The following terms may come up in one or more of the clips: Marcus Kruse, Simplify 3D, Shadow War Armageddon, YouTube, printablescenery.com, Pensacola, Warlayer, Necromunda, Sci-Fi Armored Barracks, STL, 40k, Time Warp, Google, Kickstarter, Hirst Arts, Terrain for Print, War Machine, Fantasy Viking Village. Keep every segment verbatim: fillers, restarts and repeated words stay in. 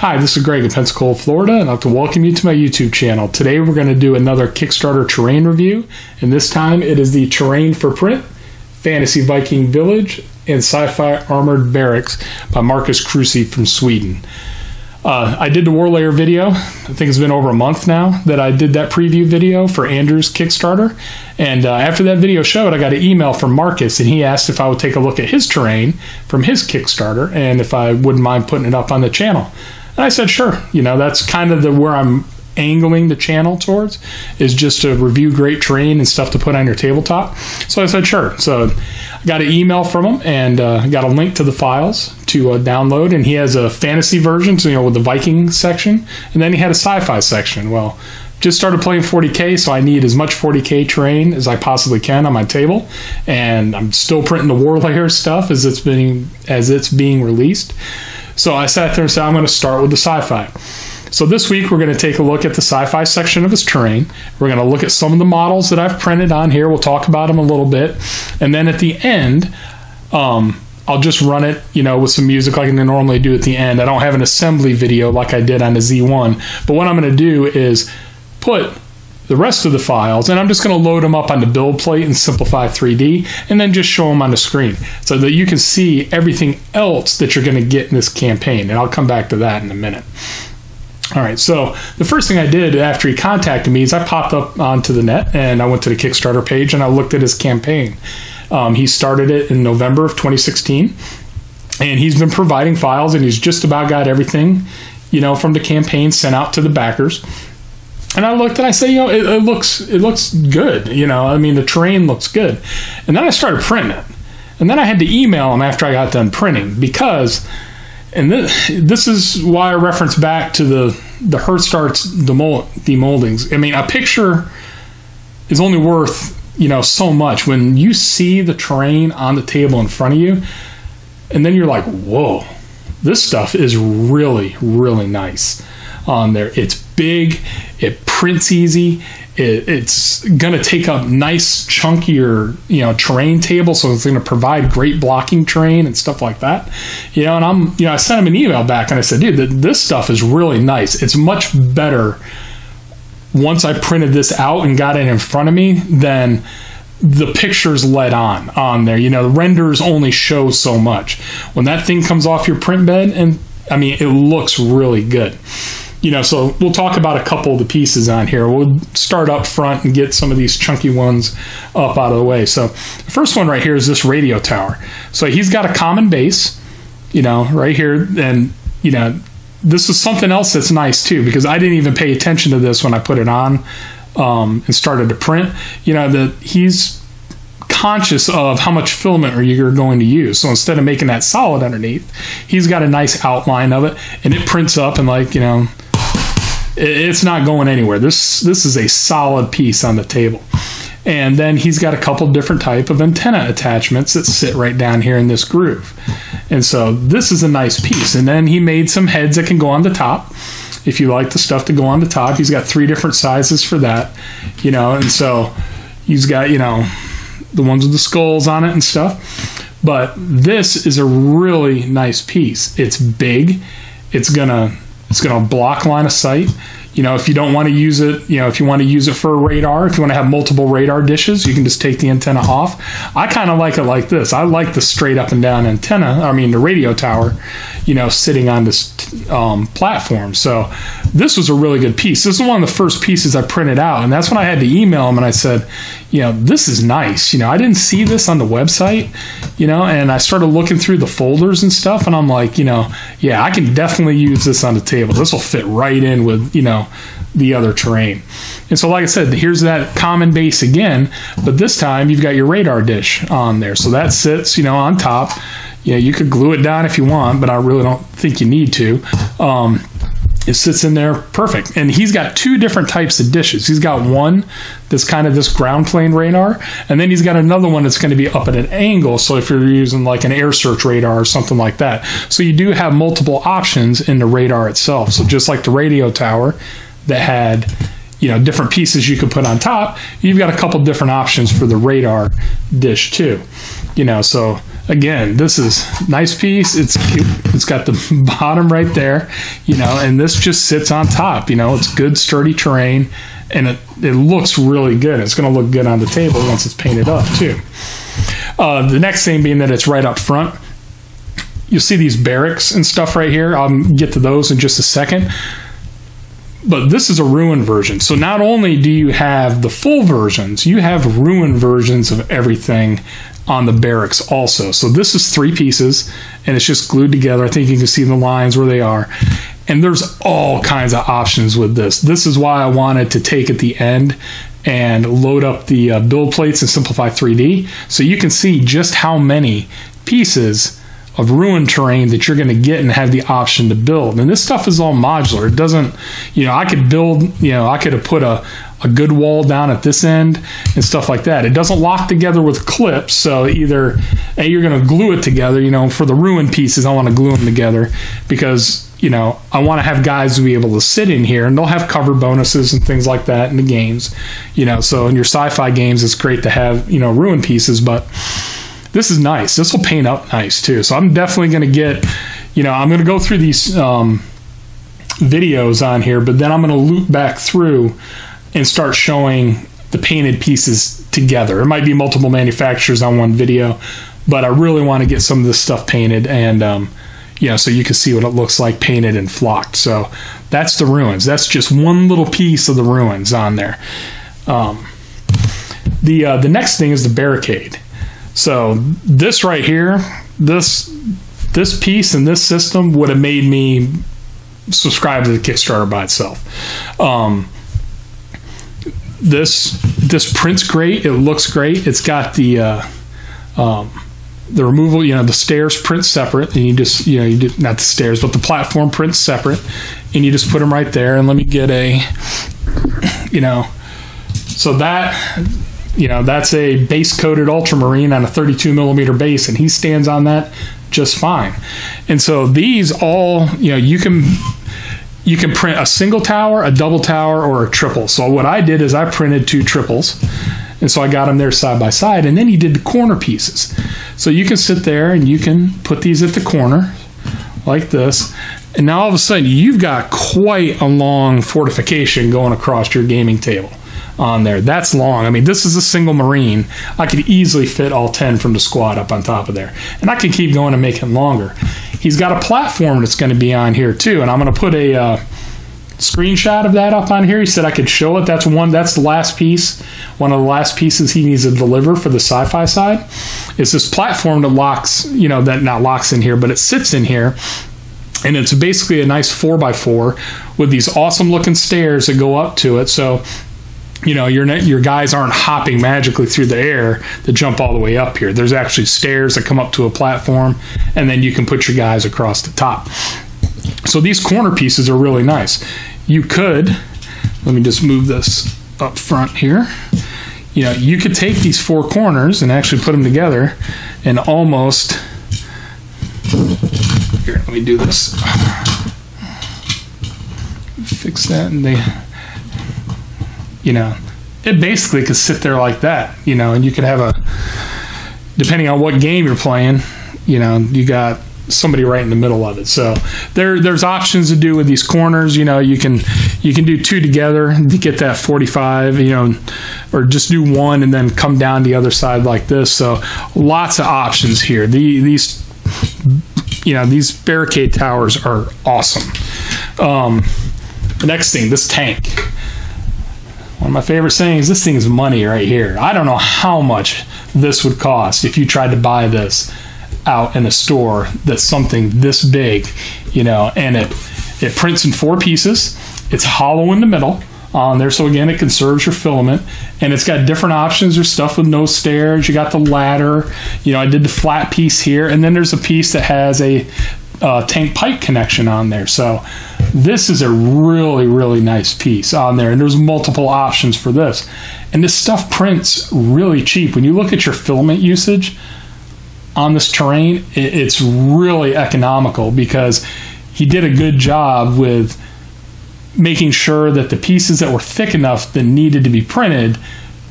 Hi, this is Greg in Pensacola, Florida, and I'd like to welcome you to my YouTube channel. Today we're going to do another Kickstarter terrain review, and this time it is the Terrain for Print, Fantasy Viking Village, and Sci-Fi Armored Barracks by Marcus Kruse from Sweden. Uh, I did the Warlayer video, I think it's been over a month now, that I did that preview video for Andrew's Kickstarter. And uh, after that video showed, I got an email from Marcus, and he asked if I would take a look at his terrain from his Kickstarter, and if I wouldn't mind putting it up on the channel. And I said, sure. You know, that's kind of the where I'm angling the channel towards, is just to review great terrain and stuff to put on your tabletop. So I said, sure. So I got an email from him and uh, got a link to the files to uh, download. And he has a fantasy version, so, you know, with the Viking section. And then he had a sci-fi section. Well, just started playing forty K, so I need as much forty K terrain as I possibly can on my table, and I'm still printing the Warlayer stuff as it's being as it's being released. So I sat there and said, I'm going to start with the sci-fi. So this week we're going to take a look at the sci-fi section of his terrain. We're going to look at some of the models that I've printed on here. We'll talk about them a little bit, and then at the end, um, I'll just run it, you know, with some music like I normally do at the end. I don't have an assembly video like I did on the Z one, but what I'm going to do is put the rest of the files, and I'm just going to load them up on the build plate in Simplify three D and then just show them on the screen so that you can see everything else that you're going to get in this campaign, and I'll come back to that in a minute. All right, so the first thing I did after he contacted me is I popped up onto the net and I went to the Kickstarter page and I looked at his campaign. Um, he started it in November of twenty sixteen, and he's been providing files, and he's just about got everything, you know, from the campaign sent out to the backers. And I looked and I said, you know, it, it looks it looks good. You know, I mean, the terrain looks good. And then I started printing it. And then I had to email him after I got done printing, because, and this, this is why I reference back to the, the Hirst Arts demold, demoldings. I mean, a picture is only worth, you know, so much. When you see the terrain on the table in front of you, and then you're like, whoa, this stuff is really, really nice on there. It's big, it prints easy, it, it's gonna take up nice chunkier, you know, terrain table, so it's gonna provide great blocking terrain and stuff like that, you know. And I'm, you know, I sent him an email back and I said, dude, th this stuff is really nice. It's much better once I printed this out and got it in front of me than the pictures led on on there. You know, the renders only show so much. When that thing comes off your print bed, and I mean, it looks really good. You know, so we'll talk about a couple of the pieces on here. We'll start up front and get some of these chunky ones up out of the way. So the first one right here is this radio tower. So he's got a common base, you know, right here. And, you know, this is something else that's nice too, because I didn't even pay attention to this when I put it on um, and started to print. You know, that he's conscious of how much filament are you going to use. So instead of making that solid underneath, he's got a nice outline of it, and it prints up, and like, you know, it's not going anywhere. This this is a solid piece on the table. And then he's got a couple different type of antenna attachments that sit right down here in this groove. And so this is a nice piece. And then he made some heads that can go on the top. If you like the stuff to go on the top, he's got three different sizes for that, you know. And so he's got, you know, the ones with the skulls on it and stuff. But this is a really nice piece. It's big. It's gonna It's going to block line of sight. You know, if you don't want to use it, you know, if you want to use it for a radar, if you want to have multiple radar dishes, you can just take the antenna off. I kind of like it like this. I like the straight up and down antenna, I mean the radio tower, you know, sitting on this um, platform. So this was a really good piece. This is one of the first pieces I printed out, and that's when I had to email him and I said, you know, this is nice. You know, I didn't see this on the website, you know, and I started looking through the folders and stuff, and I'm like, you know, yeah, I can definitely use this on the table. This will fit right in with, you know, the other terrain. And so like I said, here's that common base again, but this time you've got your radar dish on there, so that sits, you know, on top. You know, you could glue it down if you want, but I really don't think you need to. Um, it sits in there perfect. And he's got two different types of dishes. He's got one that's kind of this ground plane radar, and then he's got another one that's going to be up at an angle, so if you're using like an air search radar or something like that. So you do have multiple options in the radar itself. So just like the radio tower that had, you know, different pieces you could put on top, you've got a couple different options for the radar dish too, you know. So Again, this is nice piece. It's cute. It's got the bottom right there, you know, and this just sits on top. You know, it's good, sturdy terrain, and it, it looks really good. It's going to look good on the table once it's painted up, too. Uh, the next thing being that it's right up front. You'll see these barracks and stuff right here. I'll get to those in just a second. But this is a ruined version. So not only do you have the full versions, you have ruined versions of everything on the barracks also. So this is three pieces, and it's just glued together. I think you can see the lines where they are. And there's all kinds of options with this. This is why I wanted to take at the end and load up the uh, build plates in Simplify three D. So you can see just how many pieces of ruined terrain that you're going to get and have the option to build. And this stuff is all modular. It doesn't, you know, I could build, you know, I could have put a, a good wall down at this end and stuff like that. It doesn't lock together with clips. So either, hey, you're going to glue it together, you know, for the ruined pieces, I want to glue them together because, you know, I want to have guys to be able to sit in here, and they'll have cover bonuses and things like that in the games, you know, so in your sci-fi games, it's great to have, you know, ruined pieces, but this is nice. This will paint up nice too. So I'm definitely going to get, you know, I'm going to go through these um, videos on here, but then I'm going to loop back through and start showing the painted pieces together. It might be multiple manufacturers on one video, but I really want to get some of this stuff painted and, um, you know, so you can see what it looks like painted and flocked. So that's the ruins. That's just one little piece of the ruins on there. Um, the, uh, the next thing is the barricade. So this right here, this this piece and this system would have made me subscribe to the Kickstarter by itself. Um, this this print's great. It looks great. It's got the uh, um, the removal, you know, the stairs print separate, and you just, you know, you do, not the stairs, but the platform print separate, and you just put them right there. And let me get a, you know, so that. You know, that's a base-coated ultramarine on a thirty-two millimeter base, and he stands on that just fine. And so these all, you know, you can you can print a single tower, a double tower, or a triple. So what I did is I printed two triples, and so I got them there side by side, and then he did the corner pieces. So you can sit there and you can put these at the corner like this. And now all of a sudden you've got quite a long fortification going across your gaming table on there. That's long. I mean, this is a single Marine. I could easily fit all ten from the squad up on top of there. And I can keep going and make it longer. He's got a platform that's going to be on here too. And I'm going to put a uh, screenshot of that up on here. He said I could show it. That's one. That's the last piece. One of the last pieces he needs to deliver for the sci-fi side is this platform that locks, you know, that not locks in here, but it sits in here. And it's basically a nice four by four with these awesome looking stairs that go up to it. So, you know, your your guys aren't hopping magically through the air to jump all the way up here. There's actually stairs that come up to a platform, and then you can put your guys across the top. So these corner pieces are really nice. You could, let me just move this up front here. You know, you could take these four corners and actually put them together and almost, here, let me do this. Fix that, and they, you know, it basically could sit there like that, you know, and you could have a, depending on what game you're playing, you know, you got somebody right in the middle of it. So there, there's options to do with these corners. You know, you can, you can do two together to get that forty-five, you know, or just do one and then come down the other side like this. So lots of options here. The, these, you know, these barricade towers are awesome. Um, the next thing, this tank. One of my favorite sayings, this thing is money right here. I don't know how much this would cost if you tried to buy this out in a store that's something this big, you know, and it, it prints in four pieces. It's hollow in the middle on there. So again, it conserves your filament, and it's got different options. There's stuff with no stairs. You got the ladder, you know, I did the flat piece here. And then there's a piece that has a uh, tank pipe connection on there. So this is a really, really nice piece on there, and there's multiple options for this. And this stuff prints really cheap. When you look at your filament usage on this terrain, it's really economical because he did a good job with making sure that the pieces that were thick enough that needed to be printed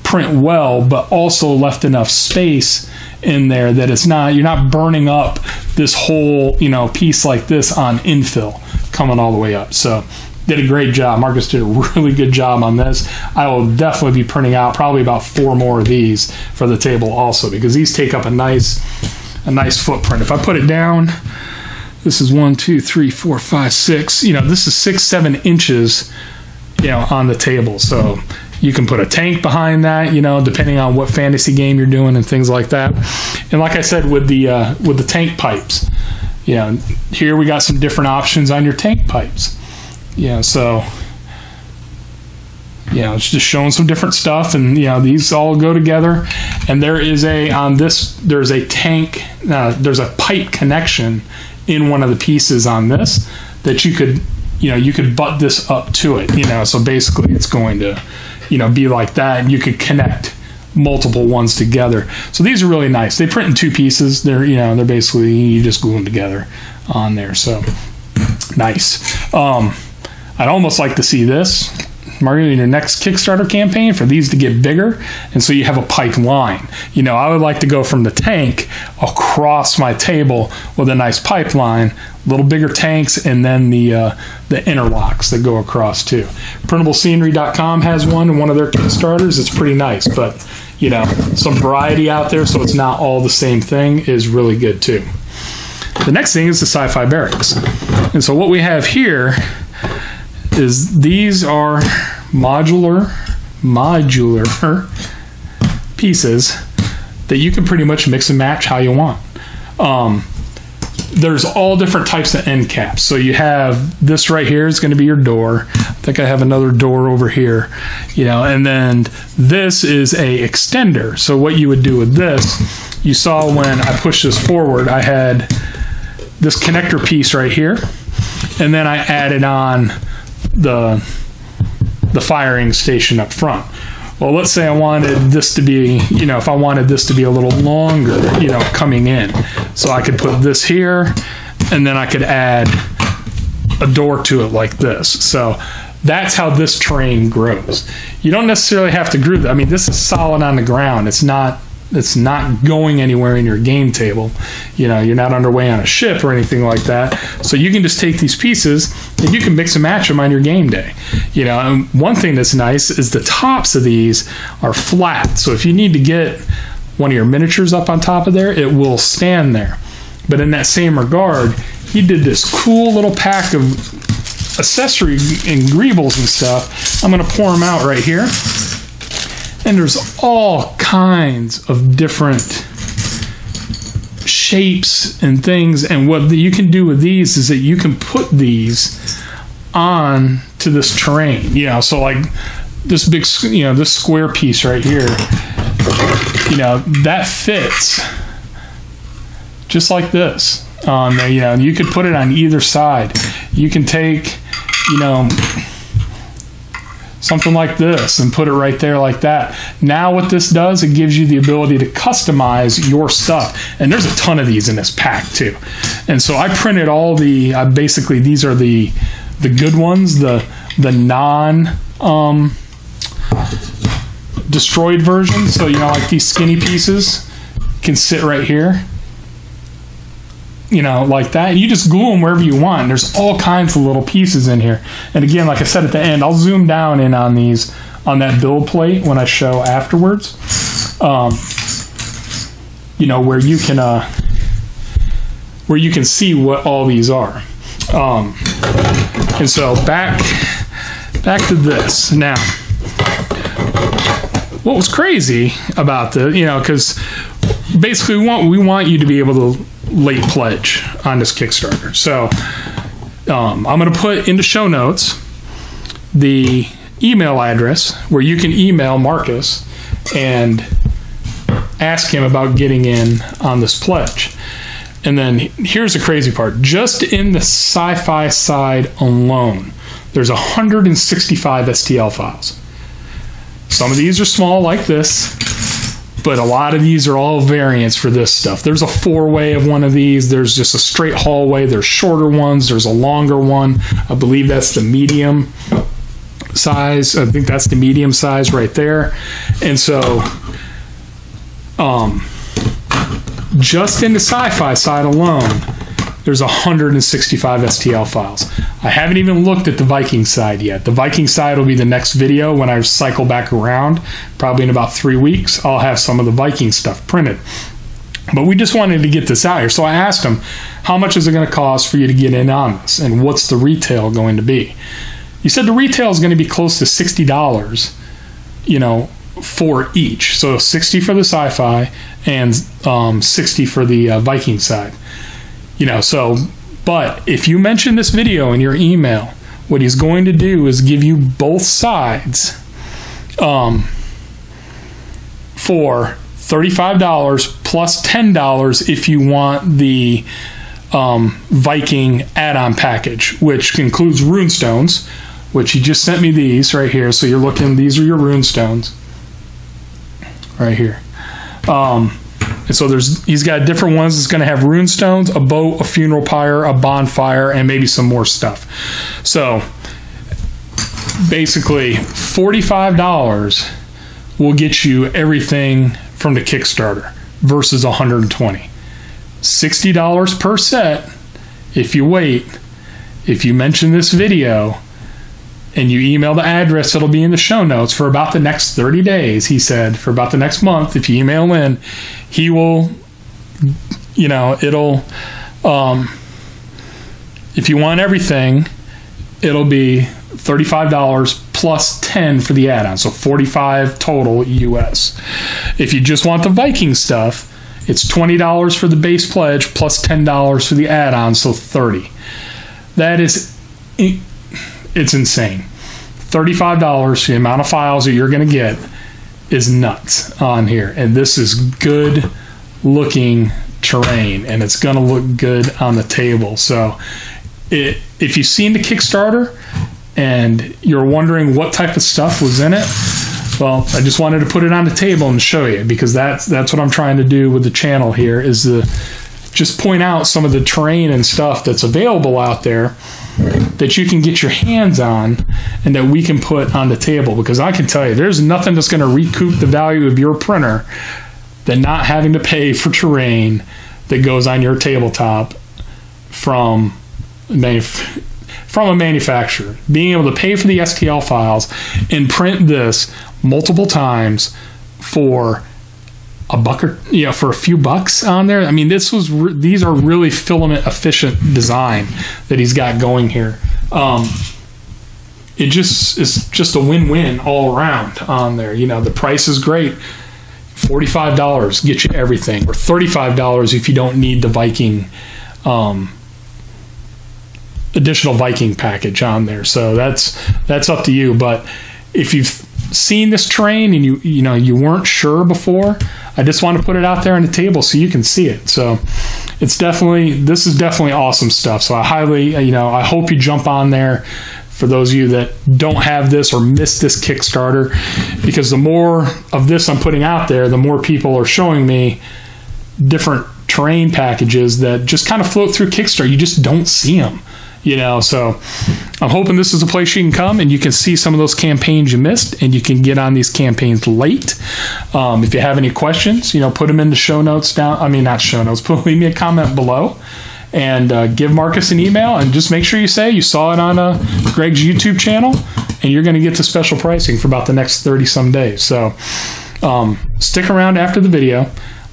print well, but also left enough space in there, that it's not, you're not burning up this whole, you know, piece like this on infill coming all the way up. So did a great job. Marcus did a really good job on this. I will definitely be printing out probably about four more of these for the table also, because these take up a nice a nice footprint. If I put it down, this is one, two, three, four, five, six. You know, this is six, seven inches, you know, on the table. So you can put a tank behind that, you know, depending on what fantasy game you're doing and things like that. And like I said, with the uh, with the tank pipes, you know, here we got some different options on your tank pipes. You know, so, you know, it's just showing some different stuff, and, you know, these all go together. And there is a, on this, there's a tank, uh, there's a pipe connection in one of the pieces on this that you could, you know, you could butt this up to it, you know, so basically it's going to, you know, be like that, and you could connect multiple ones together. So these are really nice. They print in two pieces. They're, you know, they're basically, you just glue them together on there. So nice. Um, I'd almost like to see this, Mario, in your next Kickstarter campaign, for these to get bigger, and so you have a pipeline. You know, I would like to go from the tank across my table with a nice pipeline, little bigger tanks, and then the uh, the interlocks that go across too. printable scenery dot com has one in one of their Kickstarters. It's pretty nice, but, you know, some variety out there, so it's not all the same thing, is really good too. The next thing is the Sci-Fi Barracks. And so what we have here is these are modular modular pieces that you can pretty much mix and match how you want. Um, there's all different types of end caps. So you have this right here is going to be your door. I think I have another door over here, you know, and then this is a extender. So what you would do with this, you saw when I pushed this forward, I had this connector piece right here, and then I added on the the firing station up front. Well, let's say I wanted this to be, you know, if I wanted this to be a little longer, you know, coming in, so I could put this here, and then I could add a door to it like this. So that's how this terrain grows. You don't necessarily have to groove that. I mean, this is solid on the ground. It's not, it's not going anywhere in your game table. You know, you're not underway on a ship or anything like that. So you can just take these pieces and you can mix and match them on your game day. You know, and one thing that's nice is the tops of these are flat. So if you need to get one of your miniatures up on top of there, it will stand there. But in that same regard, he did this cool little pack of accessory and greebles and stuff. I'm gonna pour them out right here. And there's all kinds of different shapes and things. And what you can do with these is that you can put these on to this terrain. You know, so like this big, you know, this square piece right here, you know, that fits just like this on there. You know, you could put it on either side. You can take, you know, something like this and put it right there like that. Now what this does, it gives you the ability to customize your stuff. And there's a ton of these in this pack too. And so I printed all the, I basically, these are the the good ones, the the non um, destroyed version. So, you know, like these skinny pieces can sit right here, you know, like that. You just glue them wherever you want. There's all kinds of little pieces in here. And again, like I said at the end, I'll zoom down in on these, on that build plate when I show afterwards. Um, you know, where you can, uh, where you can see what all these are. Um, and so back, back to this. Now, what was crazy about the, you know, because basically we want, we want you to be able to late pledge on this Kickstarter. So um, I'm going to put in the show notes the email address where you can email Marcus and ask him about getting in on this pledge. And then here's the crazy part. Just in the sci-fi side alone, there's one hundred sixty-five S T L files. Some of these are small like this, but a lot of these are all variants for this stuff. There's a four-way of one of these. There's just a straight hallway. There's shorter ones. There's a longer one. I believe that's the medium size. I think that's the medium size right there. And so um, just in the sci-fi side alone, there's one hundred sixty-five S T L files. I haven't even looked at the Viking side yet. The Viking side will be the next video when I cycle back around. Probably in about three weeks, I'll have some of the Viking stuff printed. But we just wanted to get this out here. So I asked him, how much is it going to cost for you to get in on this? And what's the retail going to be? He said the retail is going to be close to sixty dollars, you know, for each. So sixty for the sci-fi and um, sixty for the uh, Viking side. You know, so, but if you mention this video in your email, what he's going to do is give you both sides um, for thirty-five dollars plus ten dollars if you want the um, Viking add-on package, which includes runestones, which he just sent me these right here. So you're looking, these are your runestones right here. Um, and so there's, he's got different ones that's going to have runestones, a boat, a funeral pyre, a bonfire, and maybe some more stuff. So basically forty-five dollars will get you everything from the Kickstarter versus one hundred twenty. sixty dollars per set if you wait. If you mention this video and you email the address, it'll be in the show notes for about the next thirty days, he said, for about the next month, if you email in, he will, you know, it'll, um, if you want everything, it'll be thirty-five dollars plus ten for the add-on, so forty-five total U S. If you just want the Viking stuff, it's twenty dollars for the base pledge plus ten dollars for the add-on, so thirty. That is, it's insane. thirty-five dollars, the amount of files that you're going to get is nuts on here, and this is good looking terrain, and it's going to look good on the table. So it, if you've seen the Kickstarter and you're wondering what type of stuff was in it, well, I just wanted to put it on the table and show you, because that's that's what I'm trying to do with the channel here, is to just point out some of the terrain and stuff that's available out there that you can get your hands on and that we can put on the table. Because I can tell you, there's nothing that's going to recoup the value of your printer than not having to pay for terrain that goes on your tabletop from manufacturing. From a manufacturer, being able to pay for the S T L files and print this multiple times for a buck or, you know, for a few bucks on there. I mean, this was these are really filament efficient design that he's got going here. Um, it just is just a win-win all around on there. You know, the price is great. forty-five dollars gets you everything, or thirty-five dollars if you don't need the Viking. Um, additional Viking package on there. So that's that's up to you. But if you've seen this terrain and you you know you weren't sure before, I just want to put it out there on the table so you can see it. So it's definitely, this is definitely awesome stuff. So I highly, you know, I hope you jump on there for those of you that don't have this or missed this Kickstarter, because the more of this I'm putting out there, the more people are showing me different terrain packages that just kind of float through Kickstarter. You just don't see them. You know, so I'm hoping this is a place you can come and you can see some of those campaigns you missed, and you can get on these campaigns late. Um, if you have any questions, you know, put them in the show notes down. I mean, not show notes, but leave me a comment below, and uh, give Marcus an email, and just make sure you say you saw it on uh, Greg's YouTube channel, and you're going to get the special pricing for about the next thirty some days. So um, stick around after the video.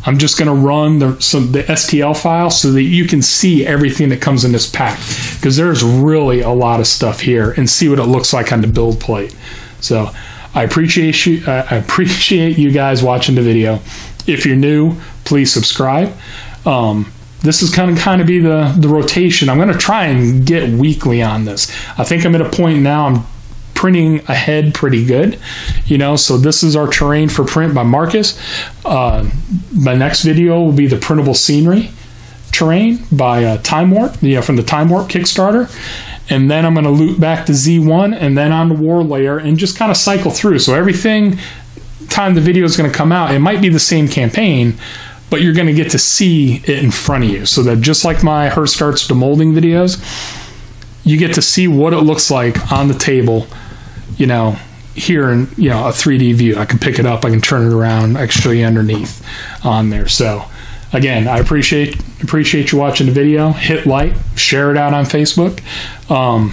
I'm just going to run the, some, the S T L file so that you can see everything that comes in this pack, because there's really a lot of stuff here, and see what it looks like on the build plate. So I appreciate you, I appreciate you guys watching the video. If you're new, please subscribe. Um, this is kind of kind of be the, the rotation. I'm going to try and get weekly on this. I think I'm at a point now I'm printing ahead pretty good, you know, so this is our Terrain for Print by Marcus. Uh, my next video will be the Printable Scenery terrain by uh, Time Warp, you know, from the Time Warp Kickstarter, and then I'm going to loop back to Z one and then on to Warlayer, and just kind of cycle through. So everything, time the video is going to come out, it might be the same campaign, but you're going to get to see it in front of you, so that just like my Hirst Arts demolding videos, you get to see what it looks like on the table, you know, here in, you know, a three D view. I can pick it up, I can turn it around, I can show you underneath on there. So again, I appreciate appreciate you watching the video. Hit like, share it out on Facebook. Um,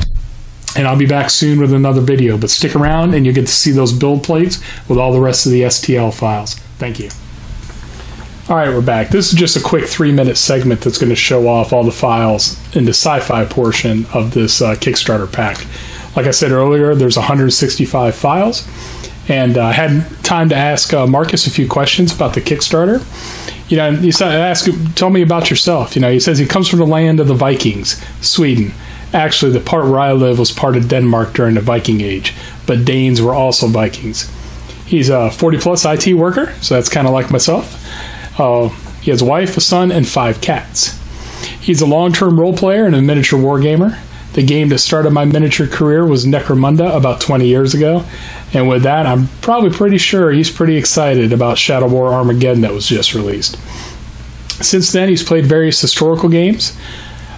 and I'll be back soon with another video. But stick around and you'll get to see those build plates with all the rest of the S T L files. Thank you. All right, we're back. This is just a quick three-minute segment that's going to show off all the files in the sci-fi portion of this uh, Kickstarter pack. Like I said earlier, there's one hundred sixty-five files, and I uh, had time to ask uh, Marcus a few questions about the Kickstarter. You know, he said, ask, tell me about yourself. You know, he says he comes from the land of the Vikings, Sweden. Actually, the part where I live was part of Denmark during the Viking Age, but Danes were also Vikings. He's a forty-plus I T worker, so that's kind of like myself. Uh, he has a wife, a son, and five cats. He's a long-term role player and a miniature wargamer. The game that started my miniature career was Necromunda about twenty years ago, and with that, I'm probably pretty sure he's pretty excited about Shadow War Armageddon that was just released. Since then, he's played various historical games,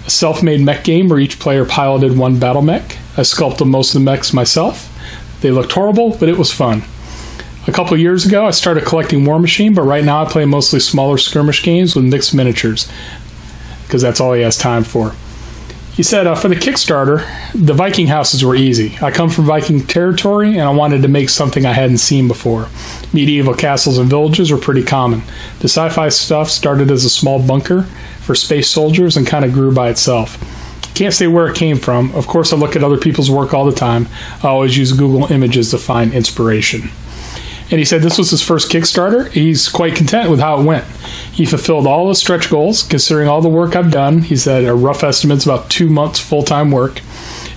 a self-made mech game where each player piloted one battle mech. I sculpted most of the mechs myself. They looked horrible, but it was fun. A couple years ago, I started collecting War Machine, but right now I play mostly smaller skirmish games with mixed miniatures, because that's all he has time for. He said, uh, for the Kickstarter, the Viking houses were easy. I come from Viking territory, and I wanted to make something I hadn't seen before. Medieval castles and villages were pretty common. The sci-fi stuff started as a small bunker for space soldiers and kind of grew by itself. Can't say where it came from. Of course, I look at other people's work all the time. I always use Google Images to find inspiration. And he said this was his first Kickstarter. He's quite content with how it went. He fulfilled all the stretch goals, considering all the work I've done. He said a rough estimate's about two months full-time work.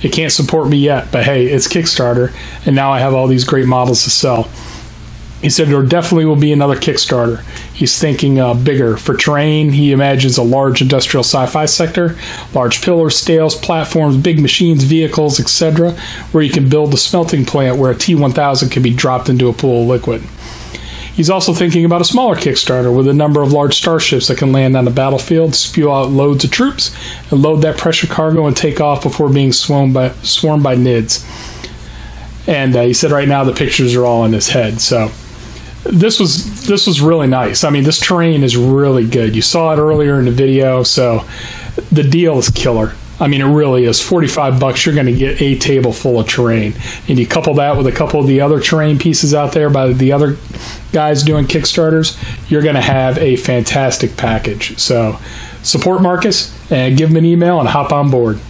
It can't support me yet, but hey, it's Kickstarter, and now I have all these great models to sell. He said there definitely will be another Kickstarter. He's thinking uh, bigger. For terrain, he imagines a large industrial sci-fi sector, large pillars, stales, platforms, big machines, vehicles, et cetera, where you can build a smelting plant where a T one thousand can be dropped into a pool of liquid. He's also thinking about a smaller Kickstarter with a number of large starships that can land on the battlefield, spew out loads of troops, and load that pressure cargo and take off before being swarmed by, swarmed by N I D S. And uh, he said right now the pictures are all in his head, so... This was this was really nice. I mean, this terrain is really good. You saw it earlier in the video, so the deal is killer. I mean, it really is. forty-five bucks, you're going to get a table full of terrain. And you couple that with a couple of the other terrain pieces out there by the other guys doing Kickstarters, you're going to have a fantastic package. So support Marcus and give him an email and hop on board.